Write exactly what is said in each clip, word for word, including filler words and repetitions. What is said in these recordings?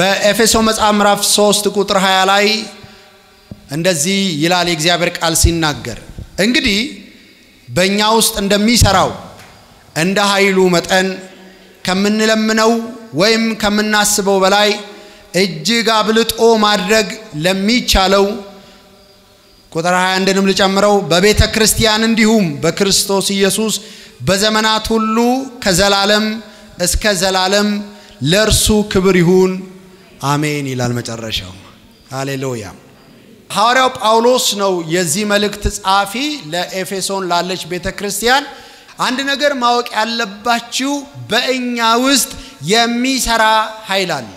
በኤፌሶ መጽሐፍ ምዕራፍ ሶስት ቁጥር ሃያ ላይ እንደዚህ ይላል የእግዚአብሔር ቃል ሲናገር እንግዲህ በእኛ ውስጥ እንደሚሰራው እንደ ኃይሉ መጠን ከምንለምነው ወይም ከምናስበው በላይ እጅግ አብልጦ ማድረግ ለሚቻለው ቁጥር ሃያ አንድንም ልጨምረው በቤተክርስቲያን እንዲሁም በክርስቶስ ኢየሱስ በዘመናት ሁሉ ከዘላለም እስከ ዘላለም ለርሱ ክብር ይሁን አሜን ይላል መጨረሻው ሃሌሉያ ሐዋርያው ጳውሎስ ነው የዚህ መልእክት ጻፊ ለኤፌሶን ላለች ቤተክርስቲያን አንድ ነገር ማወቅ ያለባችሁ በእኛ ውስጥ የሚሰራ ኃይል አለ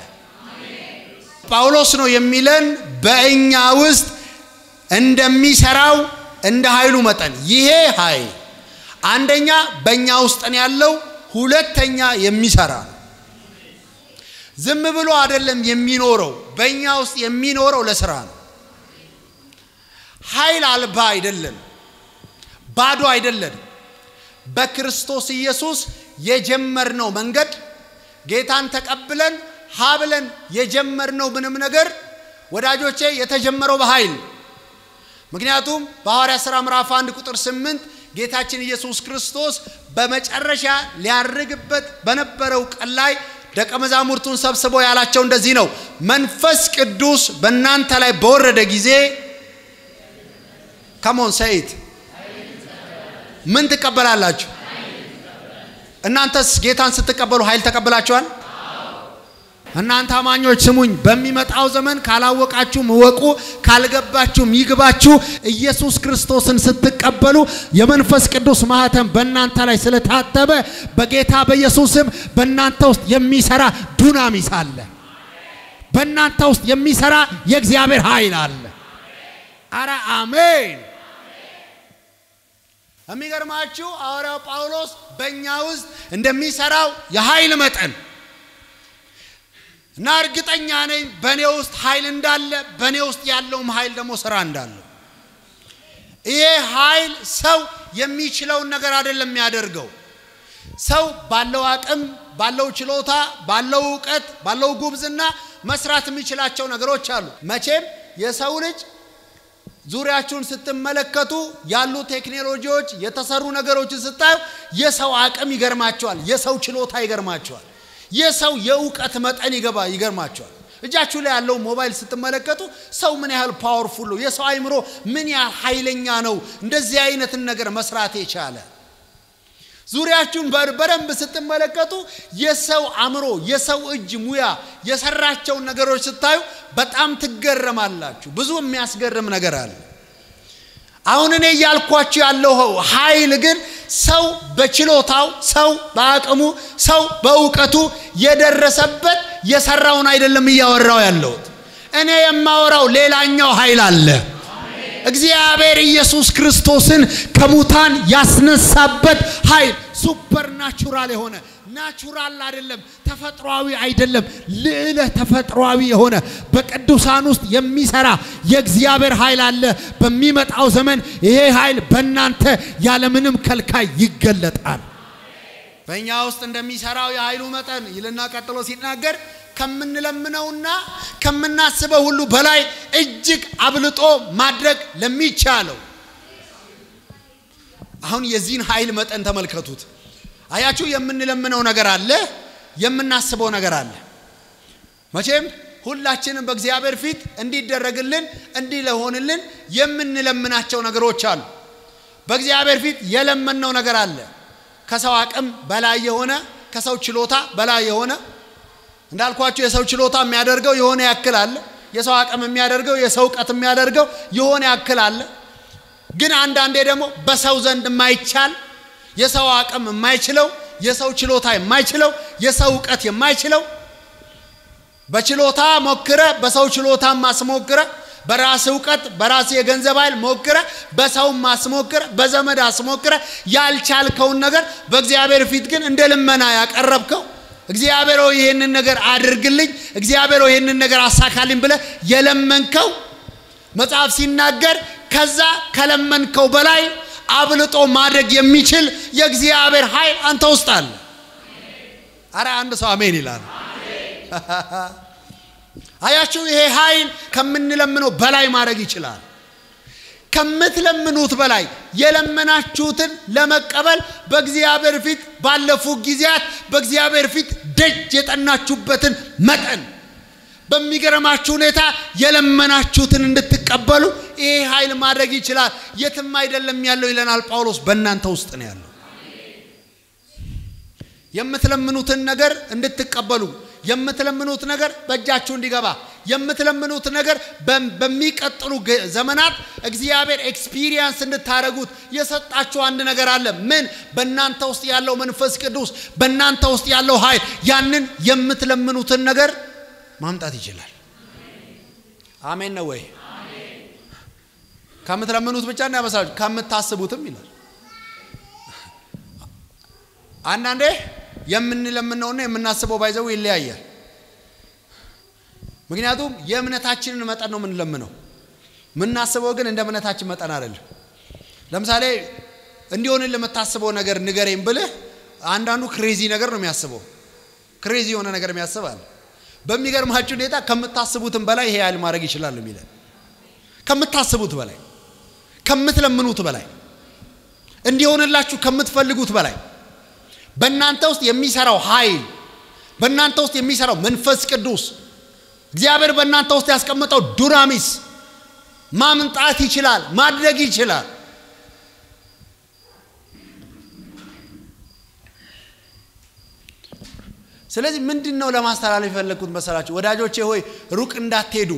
ጳውሎስ ነው የሚለን በእኛ ውስጥ እንደሚሰራው እንደ ኃይሉ መጠን ይሄ ኃይል አንደኛ በእኛ ውስጥ ነው ያለው ሁለተኛ የሚሰራ ዝም ብሎ አይደለም የሚኖረው በእኛ ውስጥ የሚኖረው ለሥራ ነው ኃይል አልባ አይደለም ባዶ አይደለም በክርስቶስ ኢየሱስ የጀመርነው መንገድ ጌታን ተቀብለን ሀብለን የጀመርነው ምንም ነገር ወዳጆቼ የተጀመረው በኃይል ምክንያቱም በሐዋርያ ሥራ ምዕራፍ አንድ ቁጥር ስምንት ጌታችን ኢየሱስ ክርስቶስ በመጨረሻ ሊያርግበት በነበረው ቀን ላይ ደቀ መዛሙርቱን ሰብስቦ ያላቸው እንደዚህ ነው መንፈስ ቅዱስ በእናንተ ላይ በወረደ ጊዜ Come on say it ምን ተቀበላላችሁ እናንተስ ጌታን ስትቀበሉ ኃይል ተቀበላችኋል እናንተ አማኞች ስሙኝ በሚመጣው ዘመን ካላወቃችሁ ወቁ ካልገባችሁ ይግባችሁ ኢየሱስ ክርስቶስን ስትቀበሉ የመንፈስ ቅዱስ ማህተም በእናንተ ላይ ስለታተበ በጌታ በኢየሱስም በእናንተ ውስጥ የሚሰራ ዱናሚስ አለ በእናንተ ውስጥ የሚሰራ የእግዚአብሔር ኃይል አለ አራ አሜን አሚገርማችሁ ሐዋርያው ጳውሎስ በእኛ ውስጥ እንደሚሰራው የኃይል መጠን እና እርግጠኛ ነኝ በኔ ውስጥ ኃይል እንዳለ በኔ ውስጥ ያለውም ኃይል ደሞ ሥራ እንዳለ ይሄ ኃይል ሰው የሚችለው ነገር አይደለም የሚያደርገው ሰው ባለው አቅም ባለው ችሎታ ባለው ዕውቀት ባለው ጉብዝና መስራት የሚችላቸው ነገሮች አሉ መቼም የሰው ልጅ ዙሪያችሁን ስትመለከቱ ያሉ ቴክኖሎጂዎች የተሰሩ ነገሮችን ስታዩ የሰው አቅም ይገርማቸዋል የሰው ችሎታ ይገርማቸዋል የሰው የውቀት መጠን ይገባ ይገርማቸዋል እጃችሁ ላይ ያለው ሞባይል ስትመለከቱ ሰው ምን ያህል ፓወርፉል ነው የሰው አይምሮ ምን ያህል ኃይለኛ ነው እንደዚህ አይነት ነገር መስራት ይቻላል ዙሪያችሁን በርበረም ስትመለከቱ የሰው አምሮ የሰው እጅ ሙያ የሰራቸው ነገሮች ስታዩ በጣም ትገረማላችሁ ብዙ የሚያስገርም ነገር አለ አሁን እኔ ያልኳችሁ ያለው ኃይል ግን ሰው በችሎታው ሰው በአቅሙ ሰው በእውቀቱ የደረሰበት የሰራውን አይደለም ያወራው ያለው እኔ የማወራው ሌላኛው ኃይል አለ እግዚአብሔር ኢየሱስ ክርስቶስን ከሙታን ያስነሳበት ኃይል ሱፐርናቹራል የሆነ ናቹራል አይደለም ተፈጥሯዊ አይደለም ልዕለ ተፈጥሯዊ የሆነ በቅዱሳን ውስጥ የሚሰራ የእግዚአብሔር ኃይል አለ በሚመጣው ዘመን ይሄ ኃይል በእናንተ ያለ ምንም ከልካይ ይገለጣል በእኛ ውስጥ እንደሚሰራው የኃይሉ መጠን ይልና ቀጥሎ ሲናገር ከምንለምነውና ከምናስበው ሁሉ በላይ እጅግ አብልጦ ማድረግ ለሚቻለው አሁን የዚህን ኃይል መጠን ተመልከቱት አያችሁ የምንለምነው ነገር አለ የምናስበው ነገር አለ መቼም ሁላችንም በእግዚአብሔር ፊት እንዲደረግልን እንዲለሆንልን የምንለምናቸው ነገሮች አሉ በእግዚአብሔር ፊት የለመነው ነገር አለ ከሰው አቅም በላይ የሆነ ከሰው ችሎታ በላይ የሆነ እንዳልኳችሁ የሰው ችሎታ የሚያደርገው የሆነ ያክል አለ የሰው አቅም የሚያደርገው የሰው ዕውቀት የሚያደርገው የሆነ ያክል አለ ግን አንድ አንዴ ደግሞ በሰው ዘንድ የማይቻል የሰው አቅም የማይችለው የሰው ችሎታ የማይችለው የሰው ዕውቀት የማይችለው በችሎታ ሞክረ በሰው ችሎታ ማስሞክረ በራስ ዕውቀት በራስ የገንዘብ ኃይል ሞክረ በሰው ማስሞክረ በዘመድ አስሞክረ ያልቻልከውን ነገር በእግዚአብሔር ፊት ግን እንደልመና ያቀረብከው እግዚአብሔር ሆይ ይሄንን ነገር አድርግልኝ እግዚአብሔር ሆይ ይሄንን ነገር አሳካልኝ ብለ የለመንከው መጽሐፍ ሲናገር ከዛ ከለመንከው በላይ አብልጦ ማድረግ የሚችል የእግዚአብሔር ኃይል አንተ ውስጥ አለ አረ አንድ ሰው አሜን ይላል አሜን أيشوا هاين كم من لمنو بلاي ما رجي شلال كم مثل منوت بلاي يلمنا شوتن لما قبل بجزيا برفيت بالفوق جزيات بجزيا برفيت دجت أننا شوبتن متن بميجرم أشونيتا يلمنا شوتن نتقبله إيه هاي ما رجي شلال يتم ما يدلم يالله إلنا البولوس بنان توستني يالله يم مثل منوت النجر نتقبله የምትለምኑት ነገር በእጃችሁ እንዲገባ የምትለምኑት ነገር በሚቀጥሉ ዘመናት እግዚአብሔር ኤክስፒሪየንስ እንድታረጉት የሰጣችሁ አንድ ነገር አለ ምን በእናንተ ውስጥ ያለው መንፈስ ቅዱስ በእናንተ ውስጥ ያለው ኃይል ያንን የምትለምኑት ነገር ማምጣት ይችላል አሜን ነው ወይ አሜን ከምትለምኑት ብቻ እና ያበሳል ከምታስቡትም ይላል አንናንዴ የምንለምነውና የምናስበው ባይዘው ይለያየ ምክንያቱም የእምነታችንን መጠን ነው የምንለምነው ምናስበው ግን እንደ እምነታችን መጠን አይደለም ለምሳሌ እንዲሆን ለምታስበው ነገር ንገረኝ ብለህ አንዳንዱ ክሬዚ ነገር ነው የሚያስበው ክሬዚ የሆነ ነገር የሚያስባል በሚገርማችሁ ዴታ ከምታስቡትም በላይ ይሄ ያል ማረግ ይችላል ነው የሚለው ከምታስቡት በላይ ከምትለምኑት በላይ እንዲሆንላችሁ ከምትፈልጉት በላይ በእናንተ ውስጥ የሚሰራው ኃይል በእናንተ ውስጥ የሚሰራው መንፈስ ቅዱስ እግዚአብሔር በእናንተ ውስጥ ያስቀመጠው ዱራሚስ ማምጣት ይችላል ማድረግ ይችላል ስለዚህ ምንድነው ለማስተላለፍ የፈለኩት መሰላችሁ ወዳጆቼ ሆይ ሩቅ እንዳትሄዱ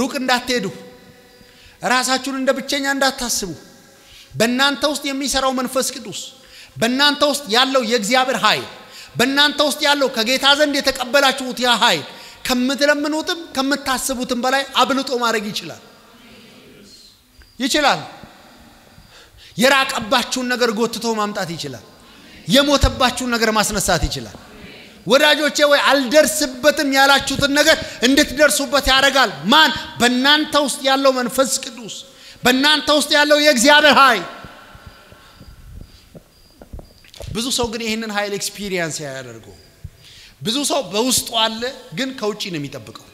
ሩቅ እንዳትሄዱ ራሳችሁን እንደ ብቸኛ እንዳታስቡ በእናንተ ውስጥ የሚሰራው መንፈስ ቅዱስ በእናንተ ውስጥ ያለው የእግዚአብሔር ኃይል በእናንተ ውስጥ ያለው ከጌታ ዘንድ የተቀበላችሁት ያ ኃይል ከምትለምኑትም ከምታስቡትም በላይ አብልጦ ማረግ ይችላል ይችላል የራቀባችሁን ነገር ጎትቶ ማምጣት ይችላል የሞተባችሁን ነገር ማስነሳት ይችላል ወዳጆቼ ወይ አልደርስበትም ያላችሁትን ነገር እንድትደርሱበት ያረጋል ማን በእናንተ ውስጥ ያለው መንፈስ ቅዱስ በእናንተ ውስጥ ያለው የእግዚአብሔር ኃይል ብዙ ሰው ግን ይሄንን ኃይል ኤክስፒሪየንስ ያደርገው ብዙ ሰው በውስጡ አለ ግን ከውጪ ነው የሚጠብቀው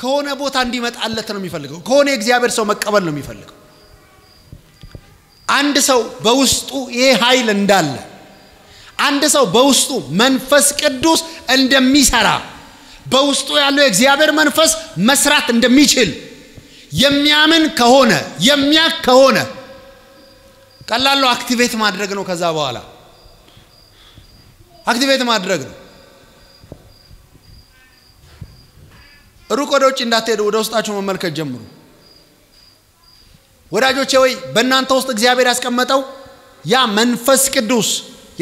ከሆነ ቦታ እንዲመጣለት ነው የሚፈልገው ከሆነ እግዚአብሔር ሰው መቀበል ነው የሚፈልገው አንድ ሰው በውስጡ ይሄ ኃይል እንዳለ አንድ ሰው በውስጡ መንፈስ ቅዱስ እንደሚሰራ በውስጡ ያለው እግዚአብሔር መንፈስ መስራት እንደሚችል የሚያምን ከሆነ የሚያክ ከሆነ ቀላሉ አክቲቬት ማድረግ ነው ከዛ በኋላ አክቲቬት ማድረግ ነው ሩቆዶች እንዳትሄዱ ወደ ውስጣችሁ መመልከት ጀምሩ ወዳጆቼ ወይ በእናንተ ውስጥ እግዚአብሔር ያስቀመጠው ያ መንፈስ ቅዱስ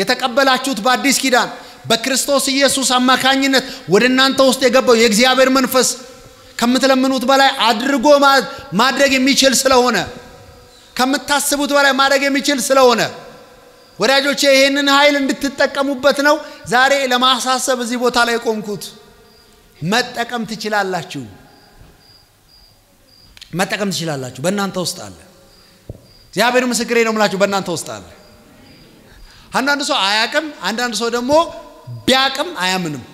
የተቀበላችሁት በአዲስ ኪዳን በክርስቶስ ኢየሱስ አማካኝነት ወደ እናንተ ውስጥ የገባው የእግዚአብሔር መንፈስ ከምትለምኑት በላይ አድርጎ ማድረግ የሚችል ስለሆነ ከምታስቡት በላይ ማድረግ የሚችል ስለሆነ ወዳጆቼ ይሄንን ኃይል እንድትጠቀሙበት ነው ዛሬ ለማሳሰብ እዚህ ቦታ ላይ ቆምኩት መጠቀም ትችላላችሁ መጠቀም ትችላላችሁ በእናንተ ውስጥ አለ እግዚአብሔር ምስክሬ ነው ማለት በእናንተ ውስጥ አለ አንዳንድ ሰው አያቅም አንዳንድ ሰው ደግሞ ቢያቅም አያምንም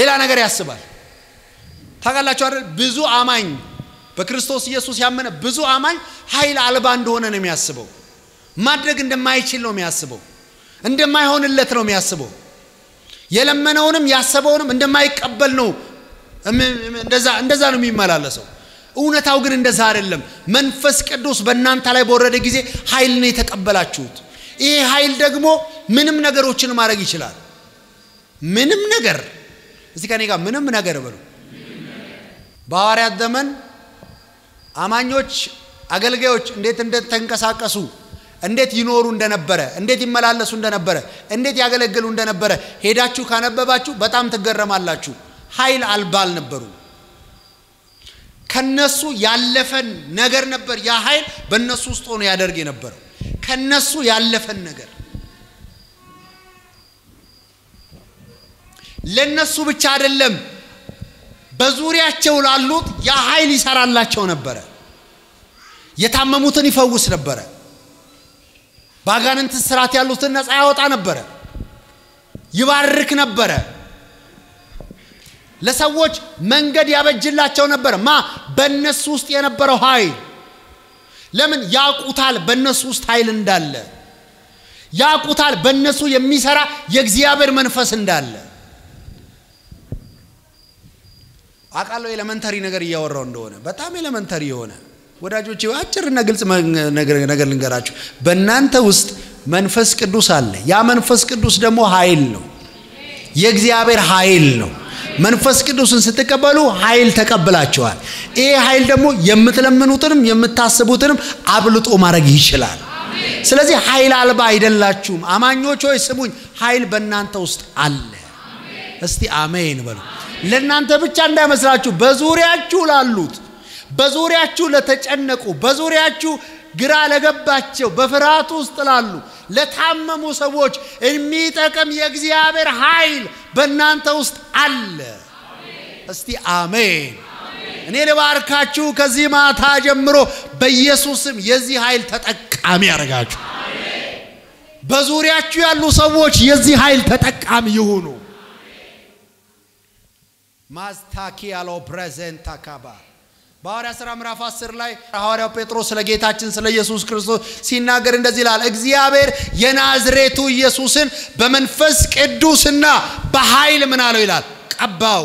ሌላ ነገር ያስባል ታጋላችሁ አይደል ብዙ አማኝ በክርስቶስ ኢየሱስ ያመነ ብዙ አማኝ ኃይል አልባ እንደሆነ ነው የሚያስበው ማድረግ እንደማይችል ነው የሚያስበው እንደማይሆንለት ነው የሚያስበው የለመነውንም ያሰበውንም እንደማይቀበል ነው እንደዛ እንደዛ ነው የሚመላለሰው እውነታው ግን እንደዛ አይደለም መንፈስ ቅዱስ በእናንተ ላይ በወረደ ጊዜ ኃይል ነው የተቀበላችሁት ይሄ ኃይል ደግሞ ምንም ነገሮችን ማድረግ ይችላል ምንም ነገር እስቲ ከኔ ጋር ምንም ነገር በሉ በሐዋርያት ዘመን አማኞች አገልጋዮች እንዴት እንደተንቀሳቀሱ እንዴት ይኖሩ እንደነበረ እንዴት ይመላለሱ እንደነበረ እንዴት ያገለግሉ እንደነበረ ሄዳችሁ ካነበባችሁ በጣም ተገረማላችሁ ኃይል አልባል ነበሩ ከነሱ ያለፈን ነገር ነበር ያ ኃይል በነሱ ውስጥ ሆኖ ያደርግ ነበር ከነሱ ያለፈን ነገር ለነሱ ብቻ አይደለም በዙሪያቸው ላሉት ያ ኃይል ይሰራላቸው ነበር የታመሙትን ይፈውስ ነበር ባጋንንት ስራት ያሉት ነፃ ያወጣ ነበር ይባርክ ነበር لسوّج منجد يابجلا تشون برا ما بنسوس تيان برا هاي لمن ياك أثال بنسوس تايلند دال ياك أثال بنسو يمي سرا يجزيابر منفسن دال أكالو إلمن ثري نعري يا وراندونه بتأمل إلمن ثري هونا وراجو شو أشر نقلس ما نقر نقرن كراجو بنان توست منفس كدوس الله يا منفس كدوس دمو هايلنو يجزيابر هايلنو منفس كدوسن ستقبلو هايل تقبلاتشوال إيه هايل دمو يمتلم منوترم يمتاسبوترم عبلت أمارجيشلال سلازي هايل على بايدل لاتشوم أمان يوشو يسمون هايل بنان توست الله استي آمين بلو لأننا تبتشان دا مسلاحو بزورياتو لالوت بزورياتو لتجنكو بزورياتو قرال قباتشو بفراتو استلالو لتحممو سووش الميتاكم يقزيابر حايل بنانتا وست الله استي آمين اني لباركاتشو كزيماتا جمرو بيسوسم يزي حايل تتك آمي عرقاتشو بزورياتو يالو سووش يزي حايل تتك آمي يهونو ماستاكي على برزنت كابا. بارا سر أمرافا سر لاي. هاريو بيتروس لقيت أجن سلا يسوع كريستوس سينا قرند زلال. إجزيابير ينازرتو يسوعن بمنفسك الدوسنا بحايل منالو إلال. كاباو.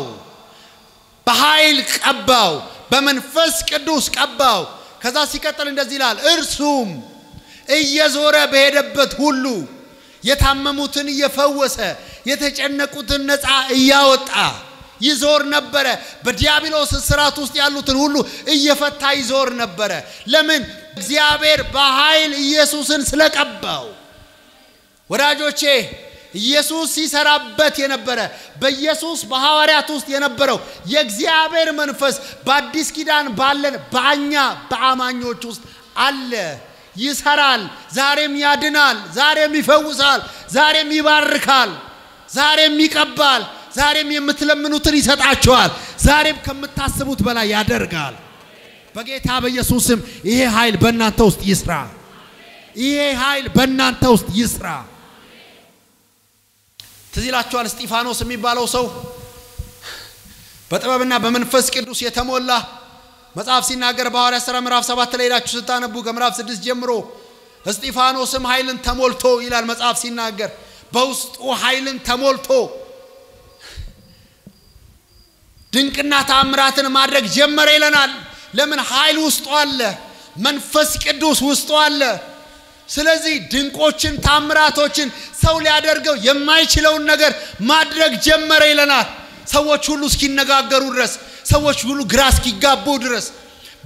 بحايل كاباو. بمنفسك الدوس كاباو. كذا سكتلند زلال. إرسوم. إيزورة بهربت هلو. يتحمموتن يفوسه. يتجنكوتن نزع إياوتها. يزور نبره بديابيلوس السرات وستيالو تنهولو إيه فتح يزور نبره لمن زيابير بهايل يسوع سلك أباو وراجو شيء يسوع سيسرابت ينبره بيسوع بهواريات وستينبره يزيابير منفس بديس كيدان بالن بانيا بعمانيو توست الله يسهرال زارم يادنال زارم يفوزال زارم يباركال زارم يكبال زارم يمثلم منو تري سات عشوار زارم كم تاسبوت بلا يادر قال بقيت هذا يسوسم إيه هاي البنان توست يسرع إيه هاي البنان توست يسرع تزيل عشوار استيفانوس مي بالوسو بتبقى بنا بمنفس كدوس يتمو الله مزاف سين ناقر بارة سرام راف سبات ليرة شستان أبو جمراف سدس جمرو استيفانوس مهايلن تمولتو إلى المزاف سين ناقر بوست وهايلن تمولتو دينكنا تامراتنا مارك جمر إلنا لمن حائل وسطواله من فسك الدوس وسطواله سلزي دينكوتشن تامراتوتشن سولي أدرجو يمايش لون نجر مارك جمر إلنا سوتشولو سكين نجا جرورس سوتشولو غراس كي جابودرس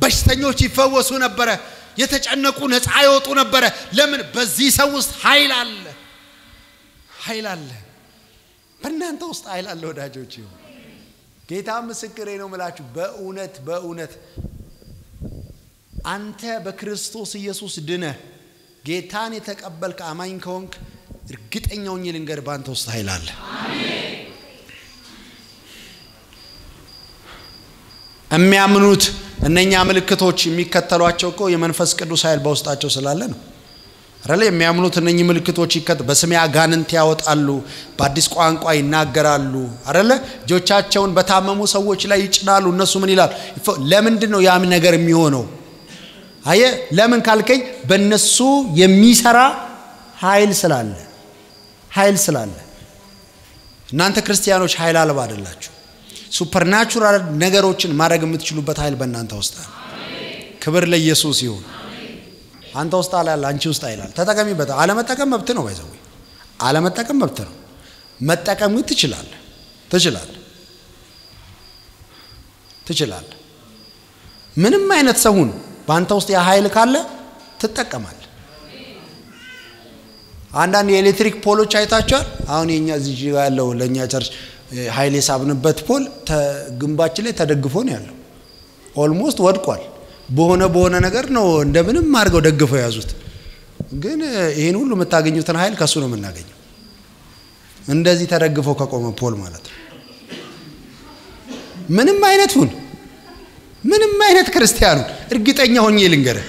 بس تنيوتي فوسونا برا يتجنكون هتعيوتونا برا لمن بزي سوست حائل الله حائل الله بنان توست حائل الله ده جوتشيو كيتام مسكرينو ملاچو باونت باونت انت بكريستوس يسوع دنه ጌታን የተቀበልከ አማኝ ከሆንክ እርግጠኛው ነኝ ልንገር ባንተ ውስጥ ኃይል አለ አሜን የሚያምኑት እነኛ ምልክቶች የሚከተሏቸው እኮ የመንፈስ ቅዱስ ኃይል በውስጣቸው ስላለ ነው አረለ የሚያምኑት እነኛ ምልክቶች ይከተ በስሜ አጋንንት ያወጣሉ በአዲስ ቋንቋ ይናገራሉ አረለ ጆቻቸውን በታመሙ ሰዎች ላይ ይጭናሉ እነሱ ምን ይላል ለምንድነው ያም ነገር የሚሆነው አየ ለምን ካልከኝ በእነሱ የሚሰራ ኃይል ስላለ ኃይል ስላለ እናንተ ክርስቲያኖች ኃይል አልባ አይደላችሁ ሱፐርናቹራል ነገሮችን ማድረግ የምትችሉበት ኃይል በእናንተ ውስጥ አለ ክብር ለኢየሱስ ይሁን أنت أستاهل الله أنتي أستاهل الله تتكلم بذا على متى كم مبتنو بيزوي على متى كم مبتنو متى كم يتجلال تجلال تجلال من ما ينتسون بأنت أستاهل كارلا تتكمل عندنا الإلكتريك بولو شيء تاجر أوني إني أزيجوا الله ولا إني أجر هايلي سابن بتبول تجمباتشلي تدقفوني الله almost word call بونا بونا نقدر نو دمنا مارغو دقفوا يا زوج، عن إيه نقول لهم تاجين يوتنا هايل كسرنا من ناجين، عندازي ترى دقفوا كقوم بول مالات، من ما ينتفون، من ما ينت كريستيانو، رجيت أجنى هون يلينجره،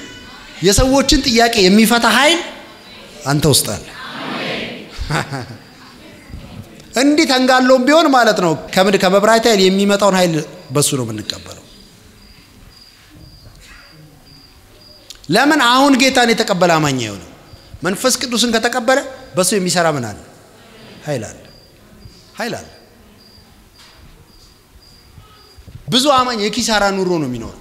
يسوع وجنت ياك يمي فتح هايل، أنت أستاذ، عندي ثانغال لوم بيون مالتنا كمد كم برايته اللي يمي متاون هاي بسورو بنتقبله لمن عون جيتاني تقبل أمانية وله من فسق دوسن كتقبله بس يمي سارا منال هاي لال هاي لال بزو أمانية كي سارا نورونو مينور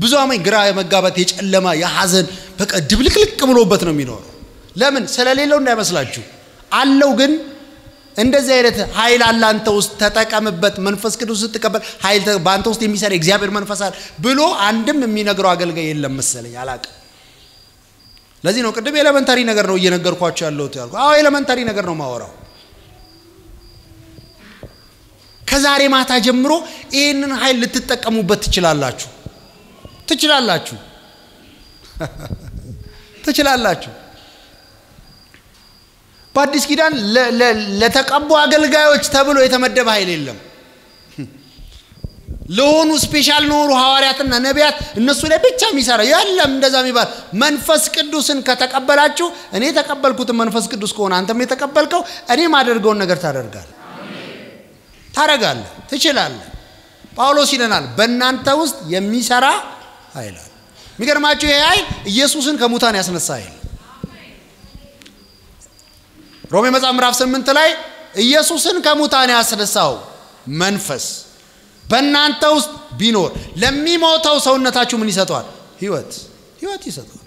بزو أمانية غراء مجابات هيج اللما يا حزن بق الدبلك لك كملوبتنا مينور لمن سلاليلون نعم سلاجو علو جن عند زيارته هايل الله أنت وستتك أمبت منفس كده وستتقبل هايل تبان توستي مثال إجابر منفسار بلو عندهم مين أقرأ قال جاي إلا مسألة علاج لازم نقدر بيلا من تاري نقدر نو ينقدر قاتش الله تعالى آه بيلا من تاري نقدر نو ما وراء كزاري ما تجمرو إن هايل تتك أمبت تجلا الله شو تجلا الله شو تجلا الله شو باديس كيدان لا لا لا تقبو አገልጋዮች ተብሎ የተመደበ ኃይል የለም ለሆኑ ስፔሻል ኑሩ ሐዋርያትና ነቢያት እነሱ ላይ ብቻ የሚሰራ ያለም እንደዛ የሚባል መንፈስ ቅዱስን ከተቀበላችሁ እኔ ተቀበልኩት መንፈስ ቅዱስ ከሆነ አንተም የተቀበልከው እኔ ማደርገውን ነገር ታደርጋለህ አሜን ታደርጋለህ ትችላለህ ጳውሎስ ይለናል በእናንተ ውስጥ የሚሰራ ኃይል አለ የሚገርማችሁ ይሄ ኃይል ኢየሱስን ከሙታን ያስነሳ ኃይል ሮሜ መጽሐፍ ስምንት ላይ ኢየሱስን ከሙታን ያስነሳው መንፈስ በእናንተ ውስጥ ቢኖር ለሚሞተው ሰውነታችሁ ምን ይሰጣል? ህይወት ህይወት ይሰጣል።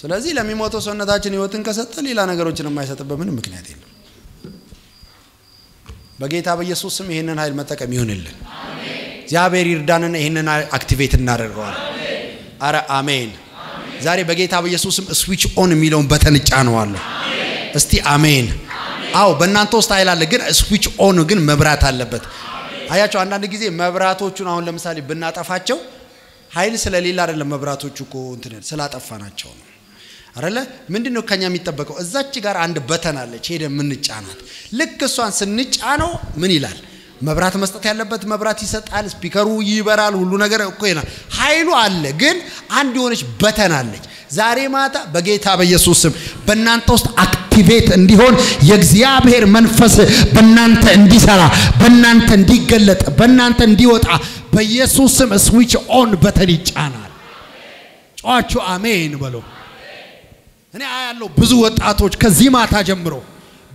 ስለዚህ ለሚሞተው ሰውነታችን ህይወትን ከሰጠ ሌላ ነገሮችንም አይሰጥበት ምንም ምክንያት የለም። በጌታ በኢየሱስ ስም ይሄንን ኃይል መጠቀም ይሁንልን። አሜን። እግዚአብሔር ይርዳንና ይሄንን አክቲቬት እናደርገዋለን። አሜን። አረ አሜን። ዛሬ በጌታ በኢየሱስም ስዊች ኦን ሚሊዮን በተን ጫነዋለሁ እስቲ አሜን አው በእናንተ ውስጥ ኃይል አለ ግን ስዊች ኦን ግን መብራት አለበት አያችሁ አንዳንድ ጊዜ መብራቶቹን አሁን ለምሳሌ ብናጠፋቸው ኃይል ስለሌላ አይደለም መብራቶቹ እኮ እንትን ስላጠፋናቸው ነው አይደለ ምንድነው ከኛ የሚጠበቀው እዛች ጋር አንድ በተን አለች ሄደ ምን ጫናት ልክ እሷን ስንጫነው ምን ይላል መብራት መስጠት ያለበት መብራት ይሰጣል ስፒከሩ ይበራል ሁሉ ነገር እኮ ይና ኃይሉ አለ ግን አንድ ሆነች በተናለች ዛሬ ማታ በጌታ በኢየሱስ ስም በእናንተ ውስጥ አክቲቬት እንዲሆን የእግዚአብሔር መንፈስ በእናንተ እንዲሰራ በእናንተ እንዲገለጥ በእናንተ እንዲወጣ በኢየሱስ ስም ስዊች ኦን በተን ይጫናል ጫዋቹ አሜን በሉ እኔ አያለሁ ብዙ ወጣቶች ከዚህ ማታ ጀምሮ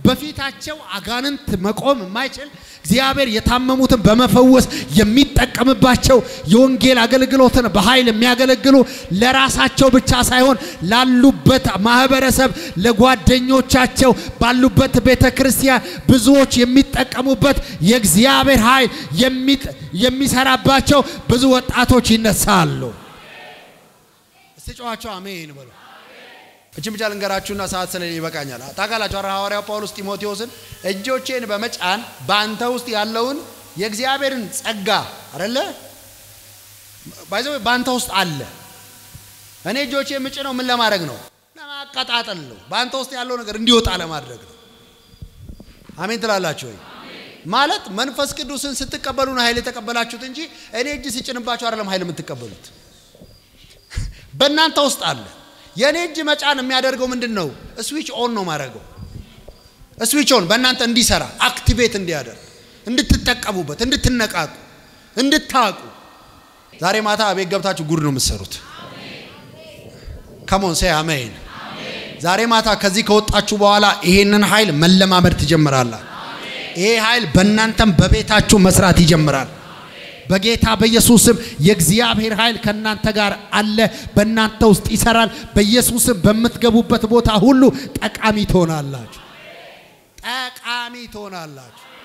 በፊታቸው አጋንንት መቆም የማይችል እግዚአብሔር የታመሙትን በመፈወስ የሚጠቀምባቸው የወንጌል አገልግሎትን በኃይል የሚያገለግሉ ለራሳቸው ብቻ ሳይሆን ላሉበት ማህበረሰብ ለጓደኞቻቸው ባሉበት ቤተክርስቲያን ብዙዎች የሚጠቀሙበት የእግዚአብሔር ኃይል የሚሰራባቸው ብዙ ወጣቶች ይነሳሉ እስጨዋቸው አሜን በሉ እቺ ብቻ ልንገራችሁና ሰዓት ስለሌ ይበቃኛል ታቃላችሁ ሐዋርያው ጳውሎስ ጢሞቴዎስን እጆቼን በመጫን ባንተ ውስጥ ያለውን የእግዚአብሔርን ጸጋ አይደለ ባይዘው ባንተ ውስጥ አለ እኔ እጆቼ ምጭ ነው ምን ለማድረግ ነው ለማቃጣጠል ነው ባንተ ውስጥ ያለው ነገር እንዲወጣ ለማድረግ ነው አሜን ትላላችሁ ወይ ማለት መንፈስ ቅዱስን ስትቀበሉና ኃይል ተቀበላችሁት እንጂ እኔ እጅ ሲጭንባችሁ አይደለም ኃይል የምትቀበሉት በእናንተ ውስጥ አለ የኔ እጅ መጫን የሚያደርገው ምንድነው ስዊች ኦን ነው ማረገው ስዊች ኦን በእናንተ እንዲሰራ አክቲቬት እንዲያደርግ እንድትጠቀሙበት እንድትነቃቁ እንድታቁ ዛሬ ማታ አቤት ገብታችሁ ጉድ ነው የምትሰሩት ካሞን ሴ አሜን ዛሬ ማታ ከዚህ ከወጣችሁ በኋላ ይሄንን ኃይል መለማመድ ትጀምራላችሁ ይሄ ኃይል በእናንተም በቤታችሁ መስራት ይጀምራል በጌታ በኢየሱስም የእግዚአብሔር ኃይል ከናንተ ጋር አለ በእናንተ ውስጥ ይሰራል በኢየሱስም በመትገቡበት ቦታ ሁሉ ጠቃሚ ትሆናላችሁ ጠቃሚ ትሆናላችሁ